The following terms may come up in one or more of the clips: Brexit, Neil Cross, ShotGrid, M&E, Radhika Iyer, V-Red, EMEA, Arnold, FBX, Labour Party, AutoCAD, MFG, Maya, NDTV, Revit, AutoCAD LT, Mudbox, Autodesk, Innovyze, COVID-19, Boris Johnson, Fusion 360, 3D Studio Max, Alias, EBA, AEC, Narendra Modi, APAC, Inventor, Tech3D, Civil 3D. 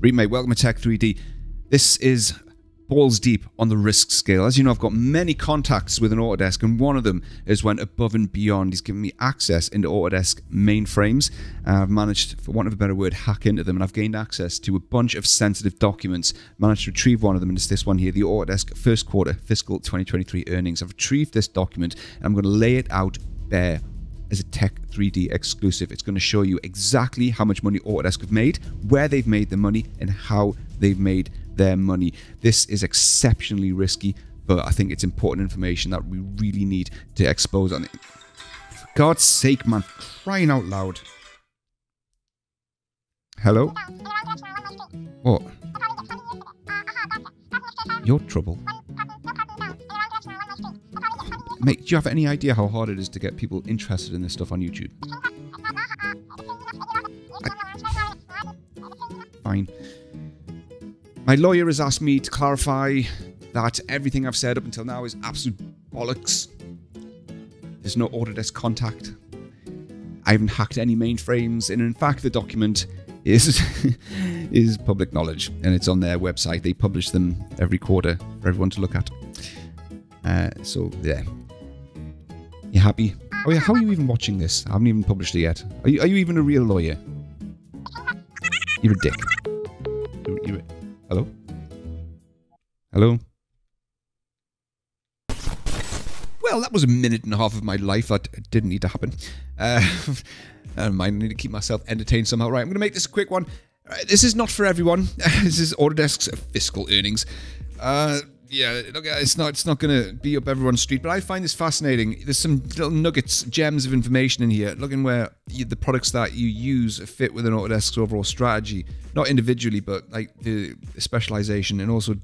Remate, welcome to Tech3D. This is balls deep on the risk scale. As you know, I've got many contacts with an Autodesk, and one of them has went above and beyond. He's given me access into Autodesk mainframes. I've managed, for want of a better word, hack into them, and I've gained access to a bunch of sensitive documents. Managed to retrieve one of them, and it's this one here, the Autodesk first quarter fiscal 2023 earnings. I've retrieved this document, and I'm going to lay it out bare as a Tech3D exclusive. It's going to show you exactly how much money Autodesk have made, where they've made the money, and how they've made their money. This is exceptionally risky, but I think it's important information that we really need to expose on it. For God's sake, man, crying out loud. Hello? What? You're trouble. Mate, do you have any idea how hard it is to get people interested in this stuff on YouTube? Fine. My lawyer has asked me to clarify that everything I've said up until now is absolute bollocks. There's no Autodesk contact. I haven't hacked any mainframes, and in fact the document is public knowledge, and it's on their website. They publish them every quarter for everyone to look at. So, yeah. You happy? Oh yeah, how are you even watching this? I haven't even published it yet. Are you even a real lawyer? You're a dick. You're hello? Hello? Well, that was a minute and a half of my life that didn't need to happen. Never mind, I need to keep myself entertained somehow. Right, I'm going to make this a quick one. This is not for everyone. This is Autodesk's fiscal earnings. Yeah, look, it's not going to be up everyone's street, but I find this fascinating. There's some little nuggets, gems of information in here. Looking where the products that you use fit within Autodesk's overall strategy, not individually, but like the specialization and also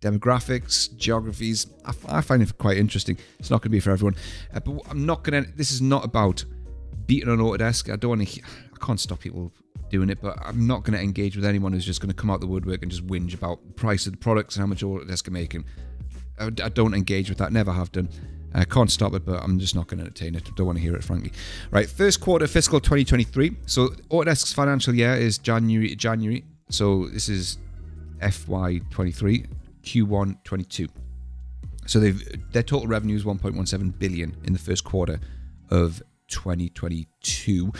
demographics, geographies. I find it quite interesting. It's not going to be for everyone, but I'm not going to. This is not about beating on Autodesk. I don't want to. I can't stop people doing it, but I'm not going to engage with anyone who's just going to come out the woodwork and just whinge about the price of the products and how much Autodesk are making. I don't engage with that, never have done. I can't stop it, but I'm just not going to entertain it. I don't want to hear it, frankly. Right, first quarter fiscal 2023. So Autodesk's financial year is January to January. So this is FY23, Q1 22. So their total revenue is 1.17 billion in the first quarter of 2022,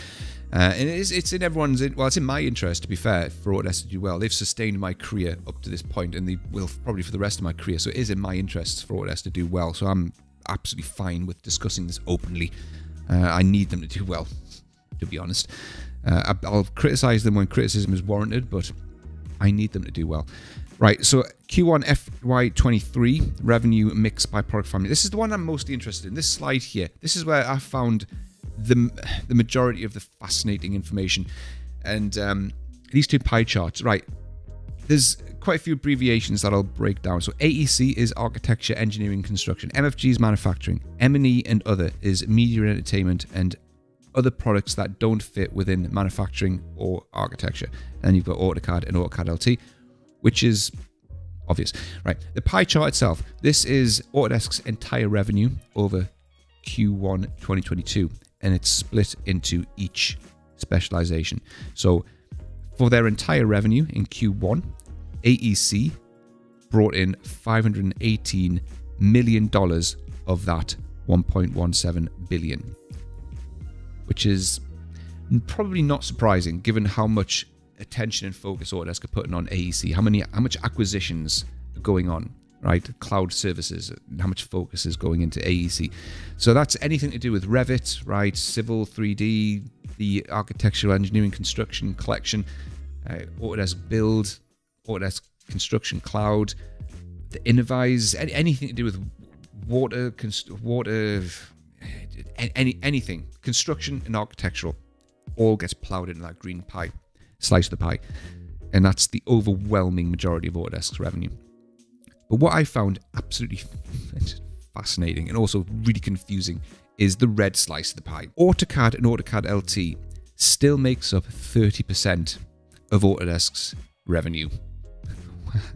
and it's in everyone's, well, it's in my interest, to be fair, for Autodesk to do well. They've sustained my career up to this point, and they will probably for the rest of my career, so it is in my interests for Autodesk to do well, so I'm absolutely fine with discussing this openly. I need them to do well, to be honest. I'll criticize them when criticism is warranted, but I need them to do well. Right, so Q1 FY23 revenue mix by product family. This is the one I'm mostly interested in, this slide here. This is where I found the majority of the fascinating information, and these two pie charts. Right, there's quite a few abbreviations that I'll break down. So AEC is architecture, engineering, construction. MFG is manufacturing. M&E and other is media and entertainment and other products that don't fit within manufacturing or architecture. And you've got AutoCAD and AutoCAD LT, which is obvious. Right, the pie chart itself, this is Autodesk's entire revenue over Q1 2022. And it's split into each specialization. So for their entire revenue in Q1, AEC brought in $518 million of that $1.17 billion, which is probably not surprising given how much attention and focus Autodesk are putting on AEC, how much acquisitions are going on. Right, cloud services, how much focus is going into AEC. So that's anything to do with Revit, right, Civil 3D, the Architectural Engineering Construction Collection, Autodesk Build, Autodesk Construction Cloud, the Innovyze, anything to do with anything, construction and architectural, all gets plowed into that green pie, slice of the pie. And that's the overwhelming majority of Autodesk's revenue. But what I found absolutely fascinating and also really confusing is the red slice of the pie. AutoCAD and AutoCAD LT still makes up 30% of Autodesk's revenue.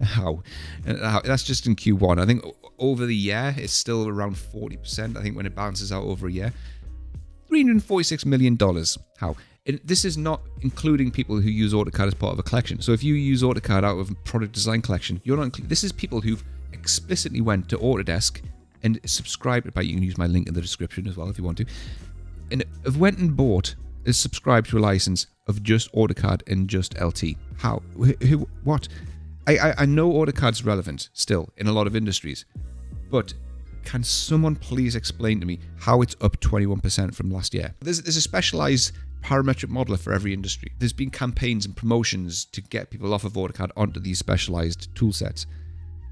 How? That's just in Q1. I think over the year, it's still around 40%. I think when it balances out over a year. $346 million. How? This is not including people who use AutoCAD as part of a collection. So if you use AutoCAD out of a product design collection, you're not. This is people who've explicitly went to Autodesk and subscribed. But you can use my link in the description as well if you want to. And have went and bought, is subscribed to a license of just AutoCAD and just LT. How? Who? What? I know AutoCAD's relevant still in a lot of industries, but can someone please explain to me how it's up 21% from last year? There's a specialized parametric modeler for every industry. There's been campaigns and promotions to get people off of AutoCAD onto these specialized tool sets.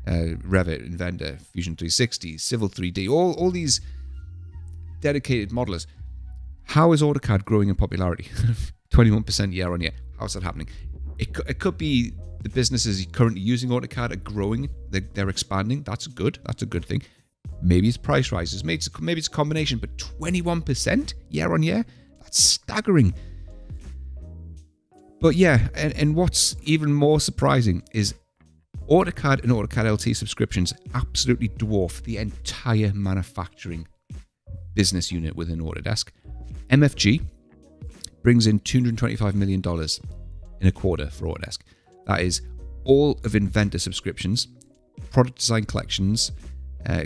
Revit, Inventor, Fusion 360, Civil 3D, all these dedicated modelers. How is AutoCAD growing in popularity? 21% year on year. How's that happening? It could be the businesses currently using AutoCAD are growing. They're expanding. That's good. That's a good thing. Maybe it's price rises. Maybe it's a combination. But 21% year on year? That's staggering. But yeah, and what's even more surprising is AutoCAD and AutoCAD LT subscriptions absolutely dwarf the entire manufacturing business unit within Autodesk. MFG brings in $225 million in a quarter for Autodesk. That is all of Inventor subscriptions, product design collections,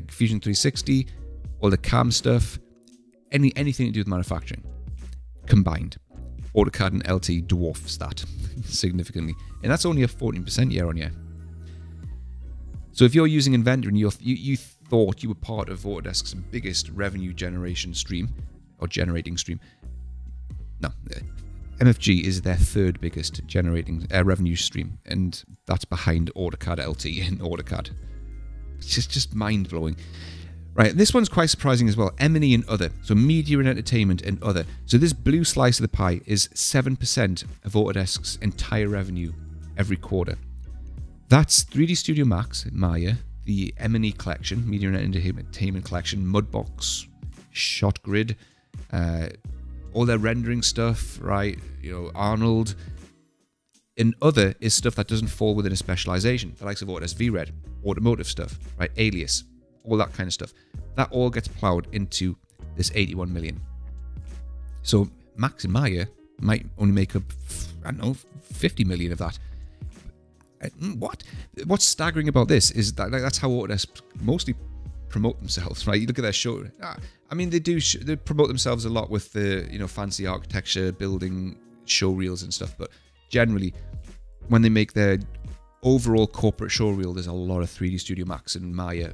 Fusion 360, all the CAM stuff, anything to do with manufacturing combined. AutoCAD and LT dwarfs that significantly. And that's only a 14% year on year. So if you're using Inventor and you thought you were part of Autodesk's biggest revenue generation stream, or generating stream. No, MFG is their third biggest generating revenue stream, and that's behind AutoCAD LT and AutoCAD. It's just mind-blowing. Right, this one's quite surprising as well. M&E and other, so media and entertainment and other. So this blue slice of the pie is 7% of Autodesk's entire revenue every quarter. That's 3D Studio Max, Maya, the M&E collection, media and entertainment collection, Mudbox, ShotGrid, all their rendering stuff, right? You know, Arnold. And other is stuff that doesn't fall within a specialization. The likes of Autodesk V-Red, automotive stuff, right? Alias, all that kind of stuff. That all gets plowed into this 81 million. So Max and Maya might only make up, I don't know, 50 million of that. What? What's staggering about this is that that's how Autodesk mostly promote themselves, right? You look at their show. I mean, they promote themselves a lot with the, you know, fancy architecture, building showreels and stuff. But generally, when they make their overall corporate showreel, there's a lot of 3D Studio Max and Maya,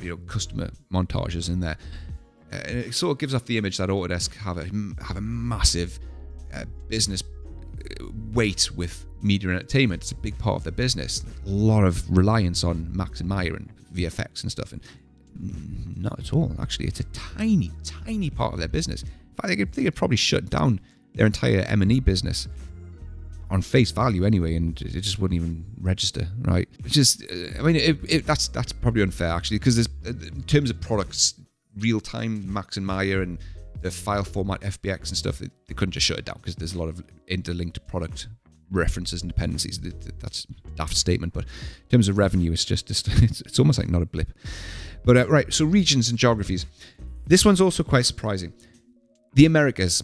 you know, customer montages in there. And it sort of gives off the image that Autodesk have a massive business weight with media and entertainment. It's a big part of their business. A lot of reliance on Max and Maya and VFX and stuff. And not at all, actually. It's a tiny, tiny part of their business. In fact, they could probably shut down their entire M&E business on face value anyway, and it just wouldn't even register, right? It's just, I mean, that's probably unfair, actually, because there's, in terms of products, real-time Max and Maya and the file format FBX and stuff, they couldn't just shut it down because there's a lot of interlinked product references and dependencies. That's a daft statement, but in terms of revenue, it's just, it's almost like not a blip. But right, so regions and geographies. This one's also quite surprising. The Americas.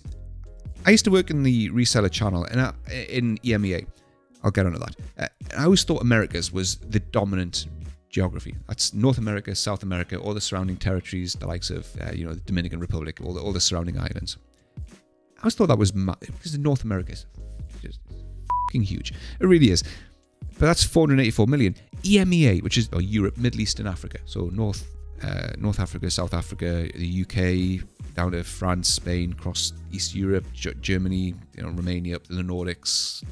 I used to work in the reseller channel and in EMEA. I'll get onto that. I always thought Americas was the dominant geography. That's North America, South America, all the surrounding territories, the likes of you know, the Dominican Republic, all the surrounding islands. I always thought that was because North America is just fucking huge. It really is. But that's 484 million. EMEA, which is Europe, Middle East, and Africa. So North Africa, South Africa, the UK, down to France, Spain, across East Europe, Germany, you know, Romania, up to the Nordics,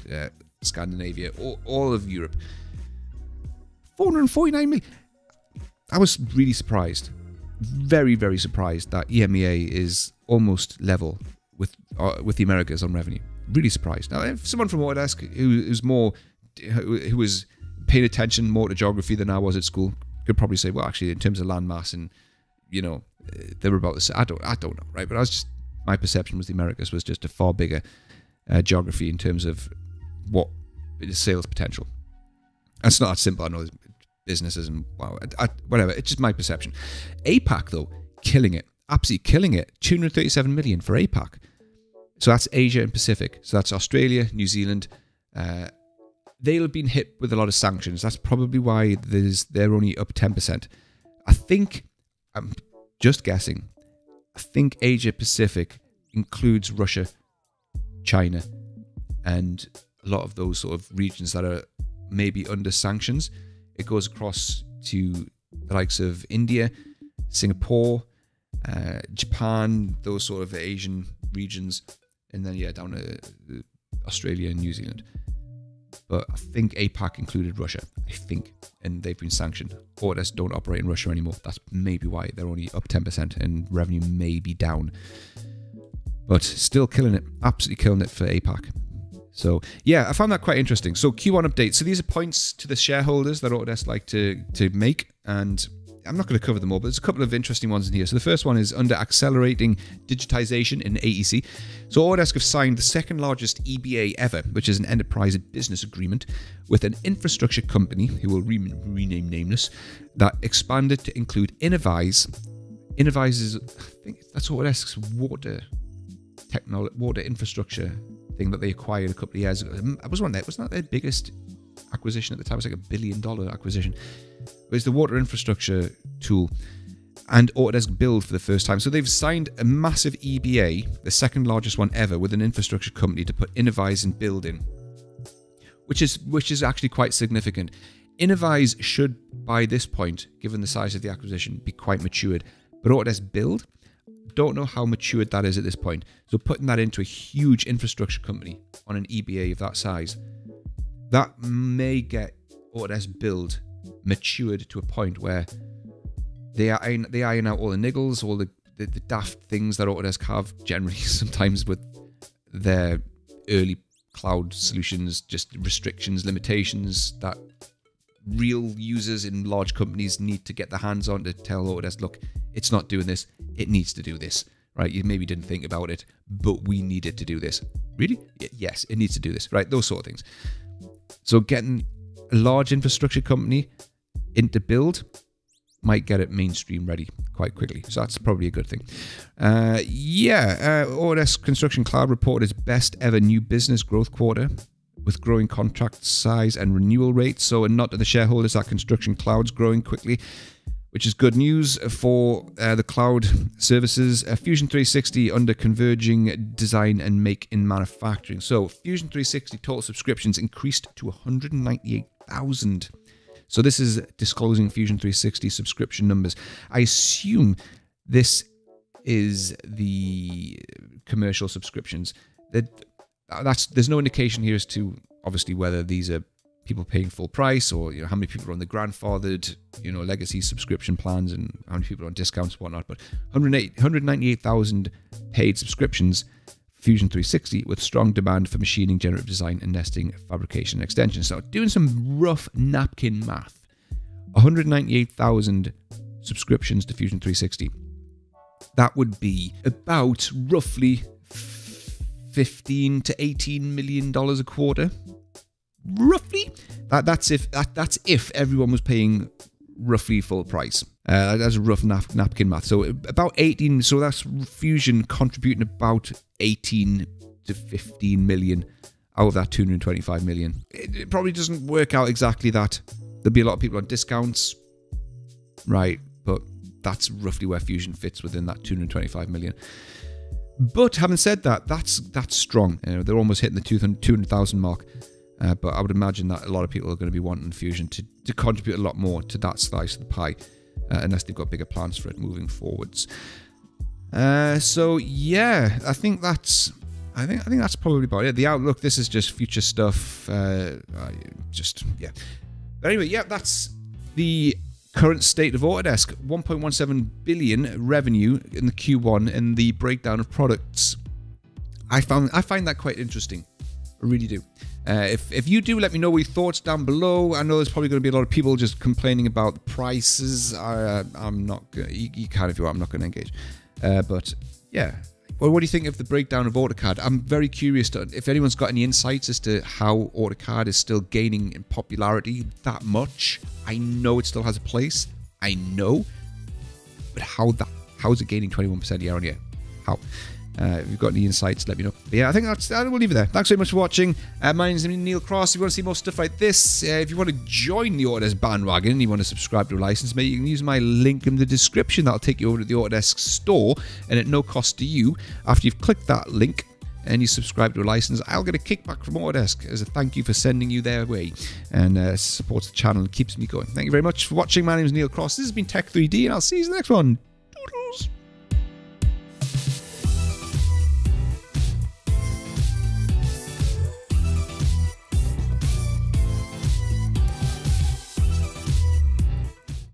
Scandinavia, all of Europe. 449 million. I was really surprised, very, very surprised that EMEA is almost level with the Americas on revenue. Really surprised. Now, if someone from Autodesk who was paying attention more to geography than I was at school, could probably say, well, actually, in terms of landmass and, you know, they were about this. I don't know, right? But I was just, my perception was the Americas was just a far bigger geography in terms of what the sales potential. It's not that simple. I know there's businesses and wow, whatever. It's just my perception. APAC though, killing it, absolutely killing it. 237 million for APAC. So that's Asia and Pacific. So that's Australia, New Zealand. They'll have been hit with a lot of sanctions. That's probably why they're only up 10%. I think, I'm just guessing, I think Asia Pacific includes Russia, China, and a lot of those sort of regions that are maybe under sanctions. It goes across to the likes of India, Singapore, Japan, those sort of Asian regions, and then yeah, down to Australia and New Zealand. But I think APAC included Russia, I think, and they've been sanctioned. Autodesk don't operate in Russia anymore. That's maybe why they're only up 10% and revenue may be down. But still killing it, absolutely killing it for APAC. So yeah, I found that quite interesting. So Q1 update. So these are points to the shareholders that Autodesk like to make, and I'm not going to cover them all, but there's a couple of interesting ones in here. So the first one is under accelerating digitization in AEC. So Autodesk have signed the second largest EBA ever, which is an enterprise business agreement with an infrastructure company who will rename nameless, that expanded to include Innovyze. Innovyze is, I think that's Autodesk's water infrastructure thing that they acquired a couple of years ago. I was wondering, wasn't that their biggest acquisition at the time? It was like $1 billion acquisition. But it's the water infrastructure tool, and Autodesk Build for the first time. So they've signed a massive EBA, the second largest one ever, with an infrastructure company to put Innovyze and Build in, which is actually quite significant. Innovyze should, by this point, given the size of the acquisition, be quite matured. But Autodesk Build, don't know how matured that is at this point. So putting that into a huge infrastructure company on an EBA of that size, that may get Autodesk Build matured to a point where they iron out all the niggles, all the daft things that Autodesk have generally sometimes with their early cloud solutions, just restrictions, limitations that real users in large companies need to get their hands on to tell Autodesk, look, it's not doing this, it needs to do this, right? You maybe didn't think about it, but we need it to do this. Really? Yes, it needs to do this, right? Those sort of things. So getting a large infrastructure company into Build might get it mainstream ready quite quickly. So that's probably a good thing. Autodesk Construction Cloud reported its best ever new business growth quarter, with growing contract size and renewal rates. So a nod to the shareholders that Construction Cloud's growing quickly, which is good news for the cloud services. Fusion 360 under converging design and make in manufacturing. So Fusion 360 total subscriptions increased to 198,000. So this is disclosing Fusion 360 subscription numbers. I assume this is the commercial subscriptions. There's no indication here as to obviously whether these are people paying full price, or you know how many people are on the grandfathered, you know, legacy subscription plans, and how many people are on discounts and whatnot. But 198,000 paid subscriptions, Fusion 360, with strong demand for machining, generative design, and nesting, fabrication, and extension. So doing some rough napkin math, 198,000 subscriptions to Fusion 360. That would be about roughly $15 to $18 million a quarter, roughly. That's if everyone was paying roughly full price. That's a rough napkin math. So about 18. So that's Fusion contributing about 18 to 15 million out of that 225 million. It probably doesn't work out exactly that. There'll be a lot of people on discounts, right? But that's roughly where Fusion fits within that 225 million. But having said that, that's strong. You know, they're almost hitting the 200,000 mark. But I would imagine that a lot of people are going to be wanting Fusion to contribute a lot more to that slice of the pie, unless they've got bigger plans for it moving forwards. So yeah, I think that's probably about it. The outlook. This is just future stuff. But anyway, yeah, that's the current state of Autodesk. 1.17 billion revenue in the Q1, and the breakdown of products. I find that quite interesting. I really do. If you do, let me know your thoughts down below. I know there's probably going to be a lot of people just complaining about the prices. I'm not going to, you can if you want, I'm not going to engage. But yeah, well, what do you think of the breakdown of AutoCAD? I'm very curious to, if anyone's got any insights as to how AutoCAD is still gaining in popularity that much. I know it still has a place, I know, but how's it gaining 21% year on year? How? If you've got any insights, let me know. But yeah, I think we'll leave it there. Thanks very much for watching. My name's Neil Cross. If you want to see more stuff like this, if you want to join the Autodesk bandwagon and you want to subscribe to a license, mate, you can use my link in the description. That'll take you over to the Autodesk store, and at no cost to you, after you've clicked that link and you subscribe to a license, I'll get a kickback from Autodesk as a thank you for sending you their way, and supports the channel and keeps me going. Thank you very much for watching. My name is Neil Cross. This has been Tech3D, and I'll see you in the next one.